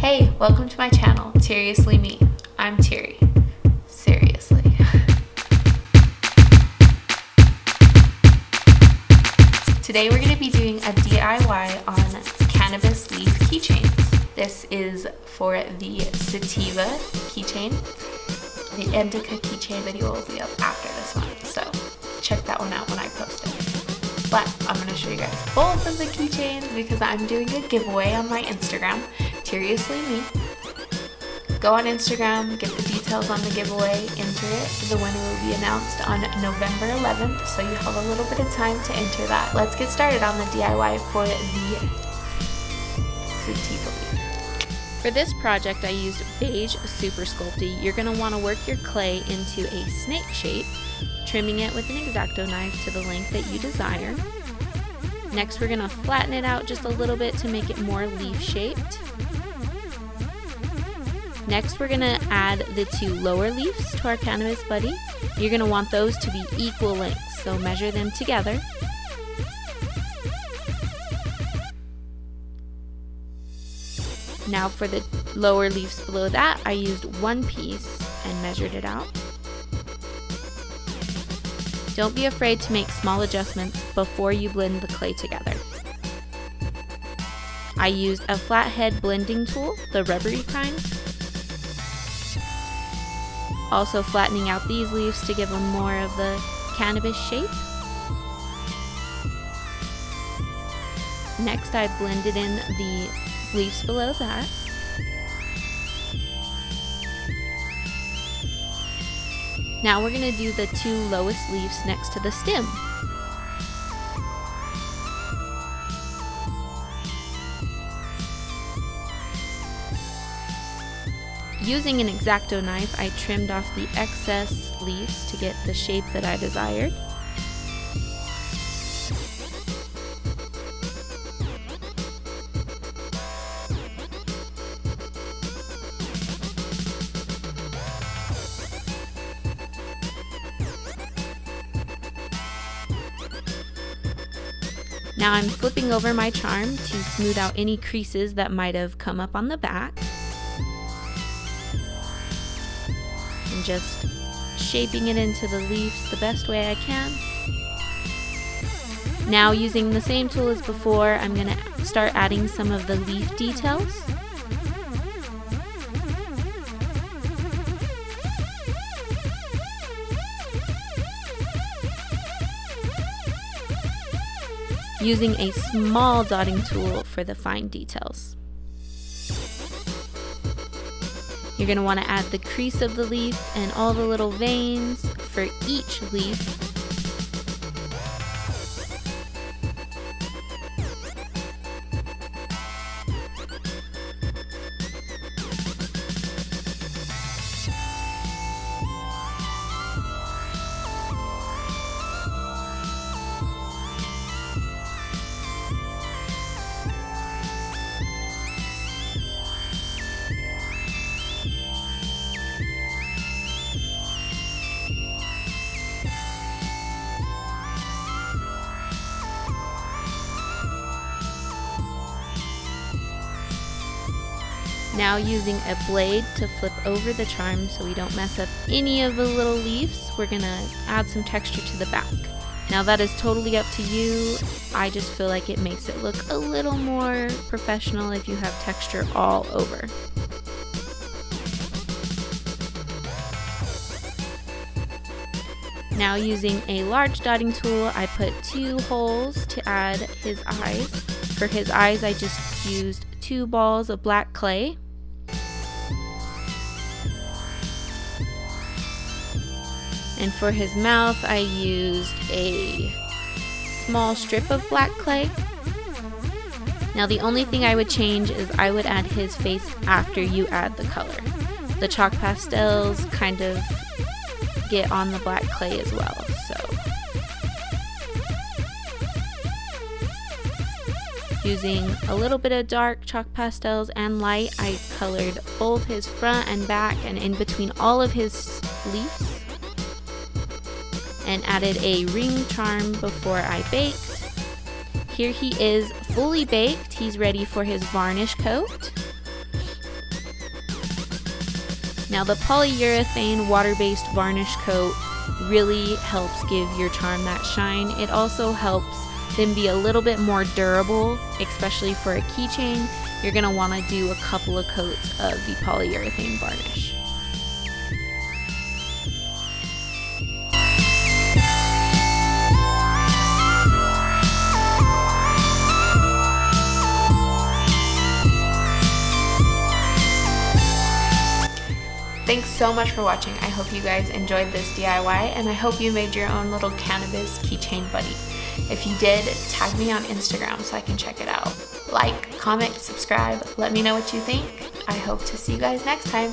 Hey, welcome to my channel, Seriously Me. I'm Teary. Seriously. Today we're going to be doing a DIY on cannabis leaf keychains. This is for the Sativa keychain. The Indica keychain video will be up after this one, so check that one out when I post it. But I'm going to show you guys both of the keychains because I'm doing a giveaway on my Instagram, Teariously Me. Go on Instagram, get the details on the giveaway, enter it. The winner will be announced on November 11th, so you have a little bit of time to enter that. Let's get started on the DIY for the Sativa. For this project, I used beige Super Sculpey. You're going to want to work your clay into a snake shape, trimming it with an X-Acto knife to the length that you desire. Next, we're going to flatten it out just a little bit to make it more leaf-shaped. Next, we're going to add the two lower leaves to our cannabis buddy. You're going to want those to be equal lengths, so measure them together. Now for the lower leaves below that, I used one piece and measured it out. Don't be afraid to make small adjustments before you blend the clay together. I used a flathead blending tool, the rubbery kind. Also flattening out these leaves to give them more of the cannabis shape. Next, I blended in the leaves below that. Now we're going to do the two lowest leaves next to the stem. Using an X-Acto knife, I trimmed off the excess leaves to get the shape that I desired. Now I'm flipping over my charm to smooth out any creases that might have come up on the back. And just shaping it into the leaves the best way I can. Now, using the same tool as before, I'm going to start adding some of the leaf details. Using a small dotting tool for the fine details. You're going to want to add the crease of the leaf and all the little veins for each leaf. Now using a blade to flip over the charm so we don't mess up any of the little leaves, we're going to add some texture to the back. Now that is totally up to you. I just feel like it makes it look a little more professional if you have texture all over. Now using a large dotting tool, I put two holes to add his eyes. For his eyes, I just used two balls of black clay. And for his mouth, I used a small strip of black clay. Now the only thing I would change is I would add his face after you add the color. The chalk pastels kind of get on the black clay as well, so. Using a little bit of dark chalk pastels and light, I colored both his front and back and in between all of his leaves, and added a ring charm before I baked. Here he is fully baked. He's ready for his varnish coat. Now the polyurethane water-based varnish coat really helps give your charm that shine. It also helps them be a little bit more durable, especially for a keychain. You're going to want to do a couple of coats of the polyurethane varnish. Thanks so much for watching. I hope you guys enjoyed this DIY, and I hope you made your own little cannabis keychain buddy. If you did, tag me on Instagram so I can check it out. Like, comment, subscribe, let me know what you think. I hope to see you guys next time.